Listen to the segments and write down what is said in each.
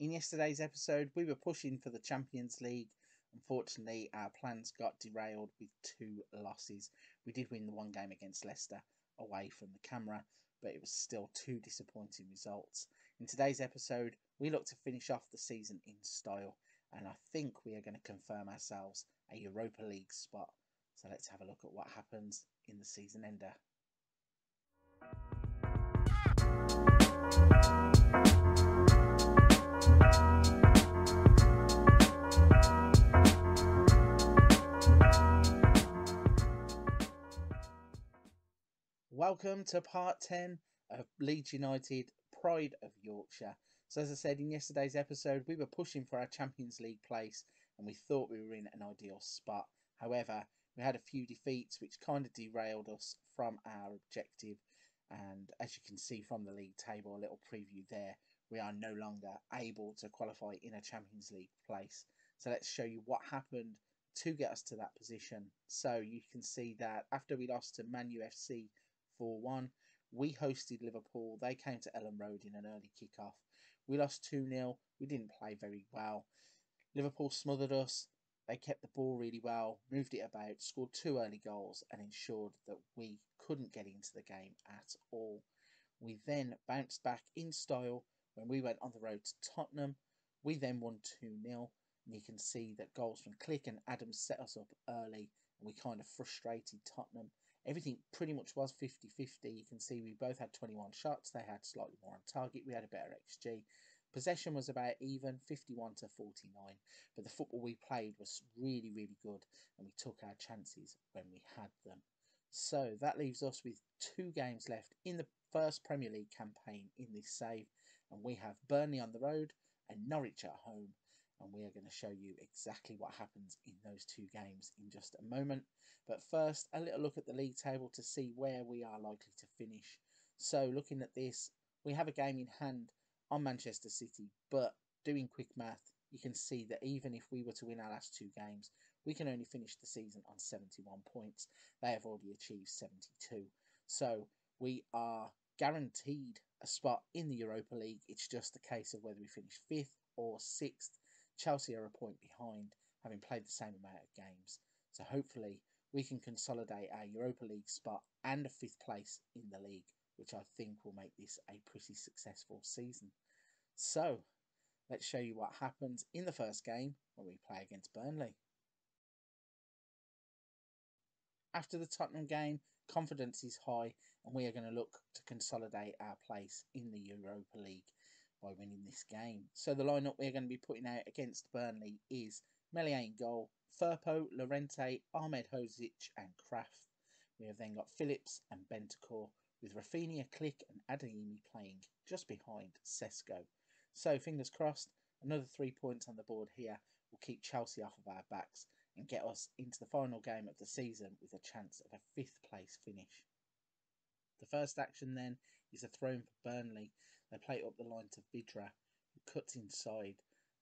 In yesterday's episode, we were pushing for the Champions League. Unfortunately, our plans got derailed with two losses. We did win the one game against Leicester away from the camera, but it was still two disappointing results. In today's episode, we look to finish off the season in style, and I think we are going to confirm ourselves a Europa League spot. So let's have a look at what happens in the season ender. Welcome to part 10 of Leeds United, Pride of Yorkshire. So as I said in yesterday's episode, we were pushing for our Champions League place and we thought we were in an ideal spot. However, we had a few defeats which kind of derailed us from our objective. And as you can see from the league table, a little preview there, we are no longer able to qualify in a Champions League place. So let's show you what happened to get us to that position. So you can see that after we lost to Man UFC 4-1, we hosted Liverpool. They came to Elland Road in an early kickoff. We lost 2-0. We didn't play very well. Liverpool smothered us. They kept the ball really well, moved it about, scored two early goals and ensured that we couldn't get into the game at all. We then bounced back in style when we went on the road to Tottenham. We then won 2-0. And you can see that goals from Klich and Adams set us up early, and we kind of frustrated Tottenham. Everything pretty much was 50-50. You can see we both had 21 shots. They had slightly more on target. We had a better XG. Possession was about even, 51-49. But the football we played was really, really good, and we took our chances when we had them. So that leaves us with two games left in the first Premier League campaign in this save. And we have Burnley on the road and Norwich at home. And we are going to show you exactly what happens in those two games in just a moment. But first, a little look at the league table to see where we are likely to finish. So looking at this, we have a game in hand on Manchester City. But doing quick math, you can see that even if we were to win our last two games, we can only finish the season on 71 points. They have already achieved 72. So we are guaranteed a spot in the Europa League. It's just a case of whether we finish 5th or 6th. Chelsea are a point behind, having played the same amount of games. So hopefully we can consolidate our Europa League spot and a 5th place in the league, which I think will make this a pretty successful season. So let's show you what happens in the first game when we play against Burnley. After the Tottenham game, confidence is high and we are going to look to consolidate our place in the Europa League by winning this game. So the lineup we're going to be putting out against Burnley is Meliane goal, Firpo, Lorente, Ahmed Hozic and Kraft. We have then got Phillips and Bentancur, with Rafinha, Klich and Adeyemi playing just behind Šeško. So fingers crossed, another 3 points on the board here will keep Chelsea off of our backs and get us into the final game of the season with a chance of a 5th place finish. The first action then is a throw in for Burnley. They play up the line to Vidra, who cuts inside,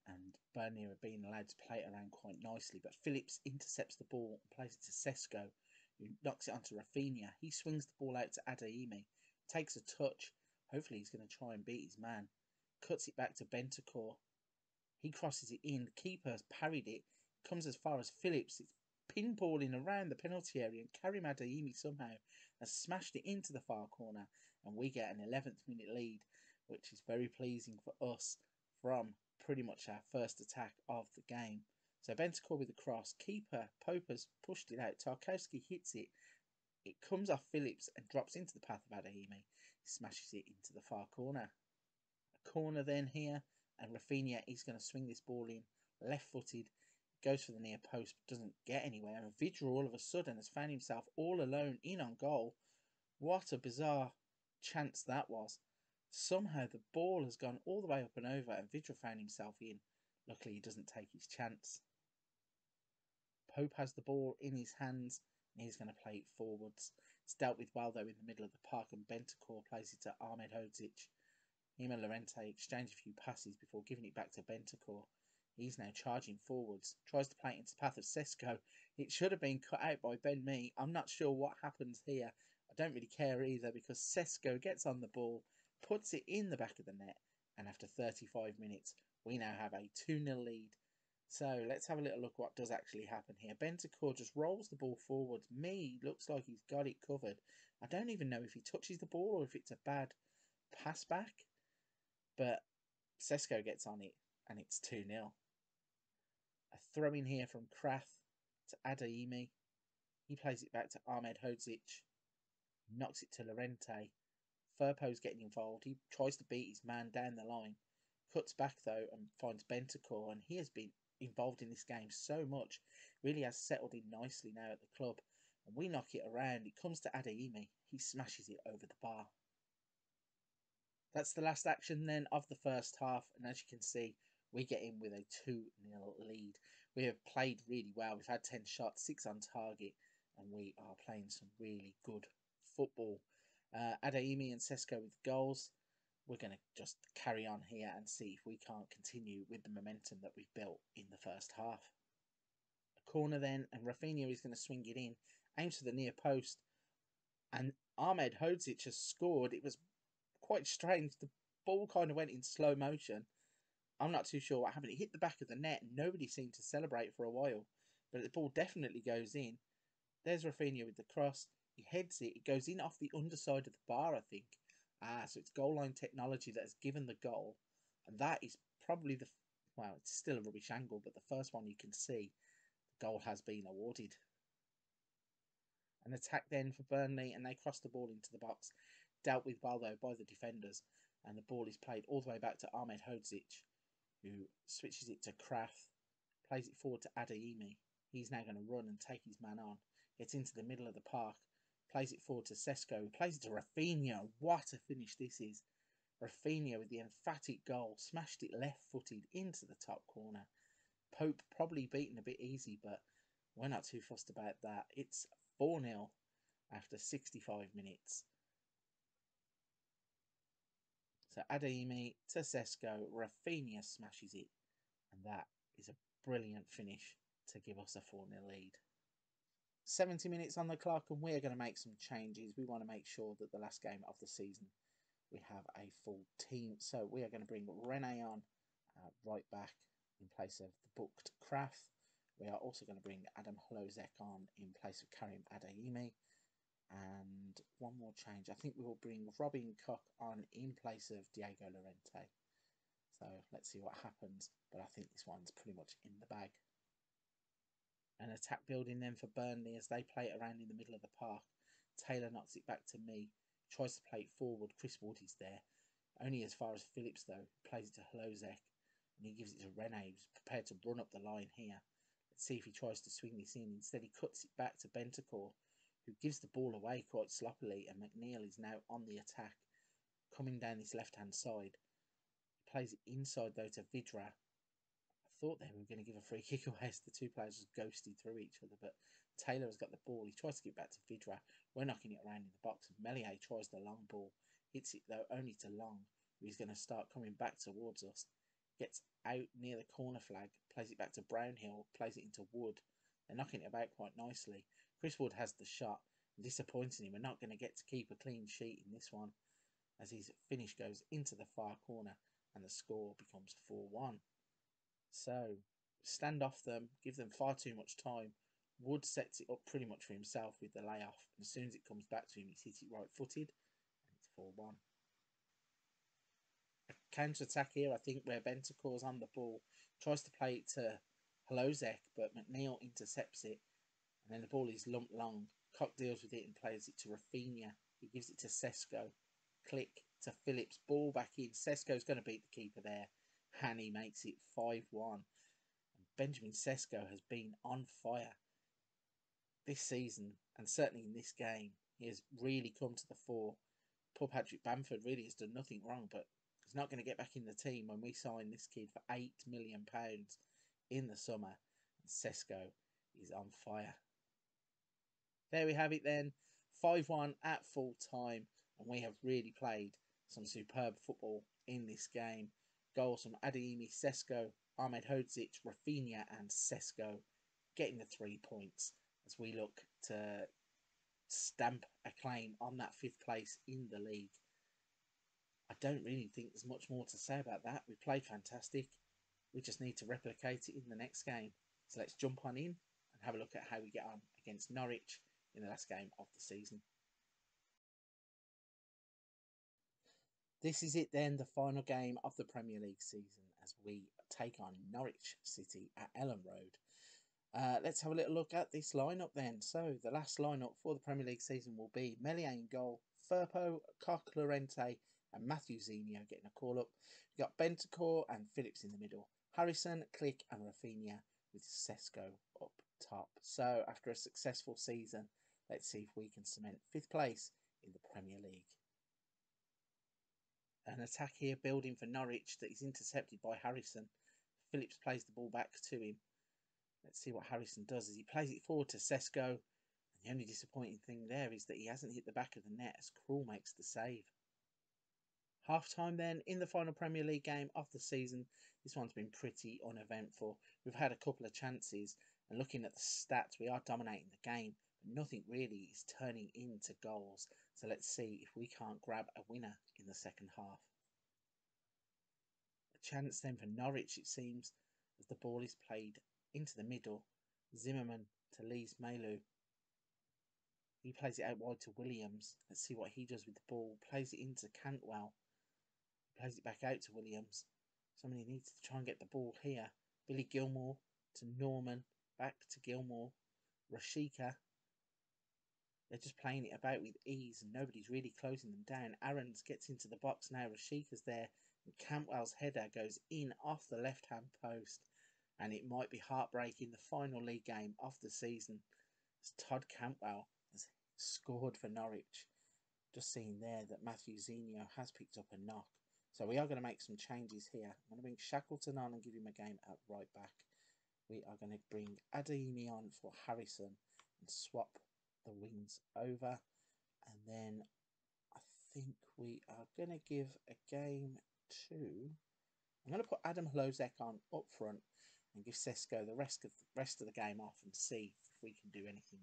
and Burnley are being allowed to play it around quite nicely, but Phillips intercepts the ball and plays it to Šeško, who knocks it onto Rafinha. He swings the ball out to Adeyemi, takes a touch, hopefully he's going to try and beat his man, cuts it back to Bentancur, he crosses it in, the keeper has parried it, comes as far as Phillips, it's pinballing around the penalty area and Karim Adeyemi somehow has smashed it into the far corner, and we get an 11th minute lead, which is very pleasing for us from pretty much our first attack of the game. So Bentancur with the cross, keeper Pope has pushed it out, Tarkowski hits it, it comes off Phillips and drops into the path of Adeyemi, he smashes it into the far corner. A corner then here, and Rafinha is going to swing this ball in, left footed, goes for the near post, but doesn't get anywhere, and Vidra all of a sudden has found himself all alone in on goal. What a bizarre chance that was. Somehow the ball has gone all the way up and over and Vidra found himself in. Luckily he doesn't take his chance. Pope has the ball in his hands and he's going to play it forwards. It's dealt with well though in the middle of the park and Bentancur plays it to Ahmed Hozic. Him and Lorente exchange a few passes before giving it back to Bentancur. He's now charging forwards, tries to play it into the path of Šeško. It should have been cut out by Ben Mee. I'm not sure what happens here. I don't really care either because Šeško gets on the ball, puts it in the back of the net, and after 35 minutes we now have a 2-0 lead. So let's have a little look what does actually happen here. Bentancur just rolls the ball forwards. Me looks like he's got it covered. I don't even know if he touches the ball or if it's a bad pass back. But Šeško gets on it and it's 2-0. A throw in here from Kraft to Adeyemi. He plays it back to Ahmed Hozic. Knocks it to Lorente. Firpo's getting involved. He tries to beat his man down the line. Cuts back though and finds Bentancur, and he has been involved in this game so much. Really has settled in nicely now at the club. And we knock it around. It comes to Adeyemi. He smashes it over the bar. That's the last action then of the first half. And as you can see, we get in with a 2-0 lead. We have played really well. We've had 10 shots, 6 on target, and we are playing some really good football. Adeyemi and Šeško with goals. We're going to just carry on here and see if we can't continue with the momentum that we've built in the first half. A corner then, and Rafinha is going to swing it in, aims for the near post, and Ahmed Hodzic has scored. It was quite strange. The ball kind of went in slow motion. I'm not too sure what happened. It hit the back of the net. Nobody seemed to celebrate for a while, but the ball definitely goes in. There's Rafinha with the cross. He heads it. It goes in off the underside of the bar, I think. So it's goal line technology that has given the goal. And that is probably the... well, it's still a rubbish angle, but the first one you can see, the goal has been awarded. An attack then for Burnley, and they cross the ball into the box. Dealt with well, though, by the defenders. And the ball is played all the way back to Ahmed Hodzic, who switches it to Kraft, plays it forward to Adeyemi. He's now going to run and take his man on. Gets into the middle of the park, plays it forward to Šeško, plays it to Rafinha. What a finish this is. Rafinha with the emphatic goal, smashed it left-footed into the top corner. Pope probably beaten a bit easy, but we're not too fussed about that. It's 4-0 after 65 minutes. So Adeyemi to Šeško, Rafinha smashes it, and that is a brilliant finish to give us a 4-0 lead. 70 minutes on the clock, and we're going to make some changes. We want to make sure that the last game of the season we have a full team. So we are going to bring Rene on right back in place of the booked Kraft. We are also going to bring Adam Hlozek on in place of Karim Adeyemi. And one more change. I think we will bring Robin Koch on in place of Diego Lorente. So let's see what happens. But I think this one's pretty much in the bag. An attack building then for Burnley as they play it around in the middle of the park. Taylor knocks it back to me. Tries to play it forward. Chris Wood is there. Only as far as Phillips though. Plays it to Hlozek. And he gives it to Rene, who's prepared to run up the line here. Let's see if he tries to swing this in. Instead he cuts it back to Bentancur, who gives the ball away quite sloppily, and McNeil is now on the attack, coming down this left-hand side. He plays it inside, though, to Vidra. I thought they were going to give a free kick away as the two players just ghosted through each other, but Taylor has got the ball. He tries to get back to Vidra. We're knocking it around in the box. Meliane tries the long ball. Hits it, though, only to Long, who's going to start coming back towards us. Gets out near the corner flag, plays it back to Brownhill, plays it into Wood. They're knocking it about quite nicely. Chris Wood has the shot. Disappointing him. We're not going to get to keep a clean sheet in this one, as his finish goes into the far corner and the score becomes 4-1. So, stand off them. Give them far too much time. Wood sets it up pretty much for himself with the layoff. And as soon as it comes back to him, he's hit it right-footed. And it's 4-1. A counter-attack here, I think, where Bentancur's on the ball. Tries to play it to Hlozek, but McNeil intercepts it, and then the ball is lumped long. Koch deals with it and plays it to Rafinha. He gives it to Šeško. Klich to Phillips. Ball back in. Šeško's going to beat the keeper there. Hani makes it 5-1. And Benjamin Šeško has been on fire this season, and certainly in this game. He has really come to the fore. Poor Patrick Bamford really has done nothing wrong, but he's not going to get back in the team when we sign this kid for £8 million. In the summer, and Šeško is on fire. There we have it then, 5-1 at full time, and we have really played some superb football in this game. Goals from Adeyemi, Šeško, Ahmed Hodzic, Rafinha and Šeško getting the 3 points as we look to stamp a claim on that 5th place in the league. I don't really think there's much more to say about that. We played fantastic. We just need to replicate it in the next game. So let's jump on in and have a look at how we get on against Norwich in the last game of the season. This is it then, the final game of the Premier League season as we take on Norwich City at Elland Road. Let's have a little look at this lineup then. So the last lineup for the Premier League season will be Meliane goal, Firpo, Klich, Lorente and Matthew Zinio getting a call up. We've got Bentancur and Phillips in the middle, Harrison, Klich and Rafinha with Šeško up top. So after a successful season, let's see if we can cement 5th place in the Premier League. An attack here building for Norwich that is intercepted by Harrison. Phillips plays the ball back to him. Let's see what Harrison does as he plays it forward to Šeško. And the only disappointing thing there is that he hasn't hit the back of the net as Krull makes the save. Half time then in the final Premier League game of the season. This one's been pretty uneventful. We've had a couple of chances and looking at the stats we are dominating the game. Nothing really is turning into goals, so let's see if we can't grab a winner in the second half. A chance then for Norwich it seems, as the ball is played into the middle. Zimmerman to Lees Melu. He plays it out wide to Williams. Let's see what he does with the ball. Plays it into Cantwell. He plays it back out to Williams. Somebody needs to try and get the ball here. Billy Gilmore to Norman. Back to Gilmore. Rashika. They're just playing it about with ease and nobody's really closing them down. Aarons gets into the box now. Rashika's there. And Cantwell's header goes in off the left-hand post. And it might be heartbreaking, the final league game of the season, as Todd Cantwell has scored for Norwich. Just seeing there that Matthew Zinio has picked up a knock. So we are going to make some changes here. I'm going to bring Shackleton on and give him a game at right back. We are going to bring Adeyemi on for Harrison and swap the wings over, and then I think we are going to give a game to, I'm going to put Adam Hlozek on up front and give Šeško the rest of the game off and see if we can do anything.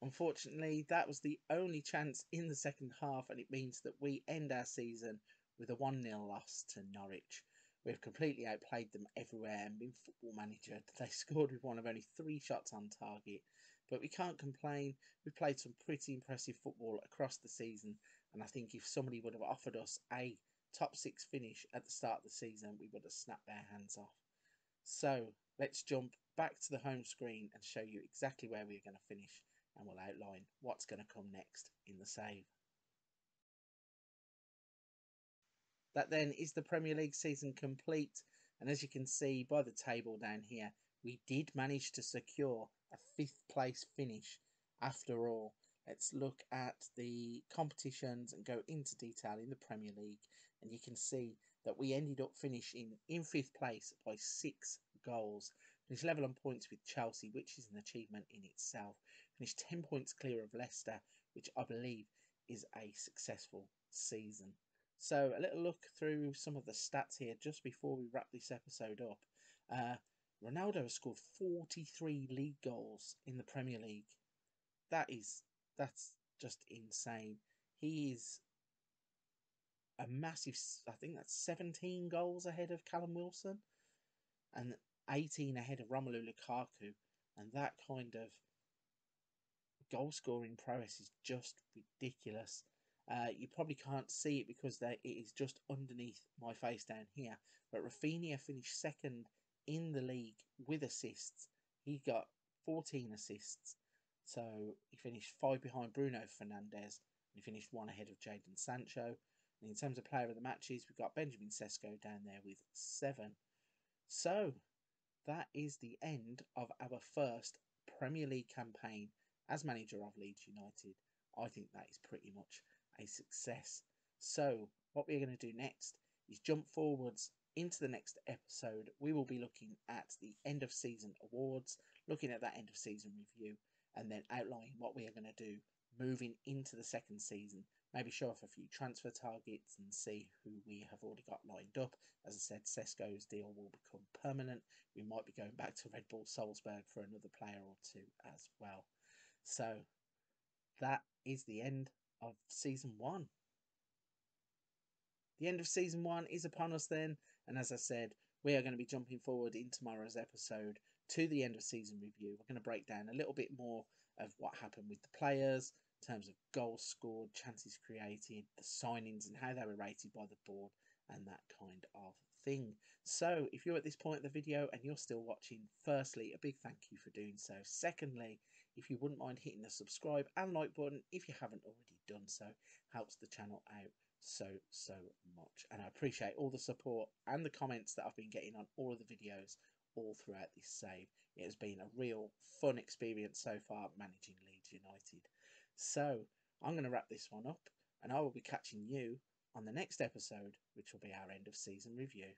Unfortunately, that was the only chance in the second half, and it means that we end our season with a 1-0 loss to Norwich. We've completely outplayed them everywhere and been football manager. They scored with one of only 3 shots on target. But we can't complain. We've played some pretty impressive football across the season. And I think if somebody would have offered us a top 6 finish at the start of the season, we would have snapped our hands off. So let's jump back to the home screen and show you exactly where we're going to finish. And we'll outline what's going to come next in the save. That then is the Premier League season complete, and as you can see by the table down here, we did manage to secure a 5th place finish after all. Let's look at the competitions and go into detail in the Premier League, and you can see that we ended up finishing in 5th place by 6 goals. Finished level on points with Chelsea, which is an achievement in itself. Finished 10 points clear of Leicester, which I believe is a successful season. So a little look through some of the stats here just before we wrap this episode up. Ronaldo has scored 43 league goals in the Premier League. That's just insane. He is a massive, I think that's 17 goals ahead of Callum Wilson and 18 ahead of Romelu Lukaku. And that kind of goal scoring prowess is just ridiculous. You probably can't see it because it is just underneath my face down here. But Rafinha finished 2nd in the league with assists. He got 14 assists. So he finished 5 behind Bruno Fernandes. And he finished 1 ahead of Jadon Sancho. And in terms of player of the matches, we've got Benjamin Šeško down there with 7. So that is the end of our first Premier League campaign as manager of Leeds United. I think that is pretty much a success. So what we're going to do next is jump forwards into the next episode. We will be looking at the end of season awards, looking at that end of season review, and then outlining what we are going to do moving into the second season. Maybe show off a few transfer targets and see who we have already got lined up. As I said, Šeško's deal will become permanent. We might be going back to Red Bull Salzburg for another player or 2 as well. So that is the end of season 1. The end of season 1 is upon us then, and as I said, we are going to be jumping forward in tomorrow's episode to the end of season review. We're going to break down a little bit more of what happened with the players in terms of goals scored, chances created, the signings and how they were rated by the board and that kind of thing. So if you're at this point of the video and you're still watching, firstly, a big thank you for doing so. Secondly, if you wouldn't mind hitting the subscribe and like button if you haven't already done so, helps the channel out so much. And I appreciate all the support and the comments that I've been getting on all of the videos all throughout this save. It has been a real fun experience so far managing Leeds United. So I'm going to wrap this one up and I will be catching you on the next episode, which will be our end of season review.